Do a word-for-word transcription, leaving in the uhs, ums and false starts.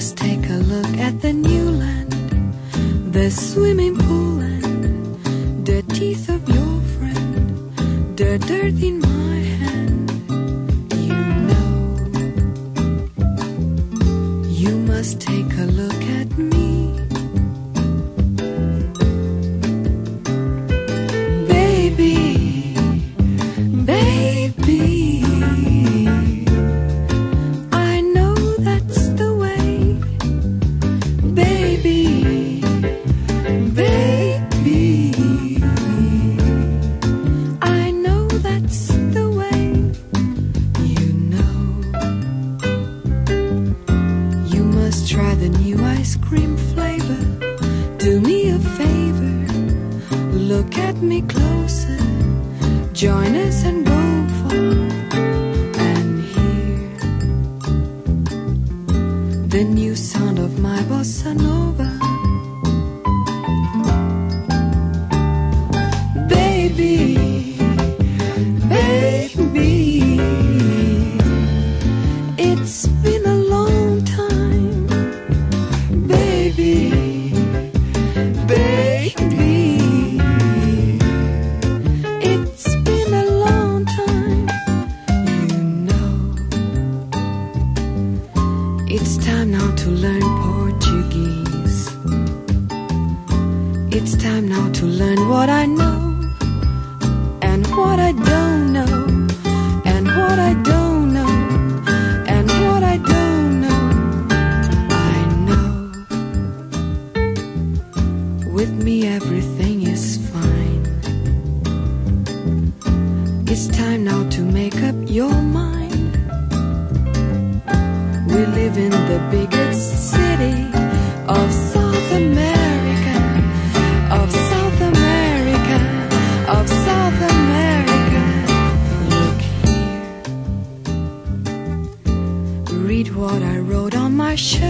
Just take a look at the new land, the swimming pool and the teeth of your friend, the dirt in my hand. You know, you must take a look at me. Baby, baby, I know that's the way. Baby, baby, I know that's the way. You know, you must try the new ice cream flavor. Do me a favor, look at me closer. Join us and go far and hear the new sound of my bossa nova. Baby, baby, it's been a long time. Baby, baby, it's been a long time. You know, it's time now to learn Portuguese. It's time now to learn what I know and what I don't know, and what I don't know, and what I don't know. I know with me everything is fine. It's time now to make up your mind. We live in the biggest city of South America, of South America, of South America. Look here, read what I wrote on my shirt.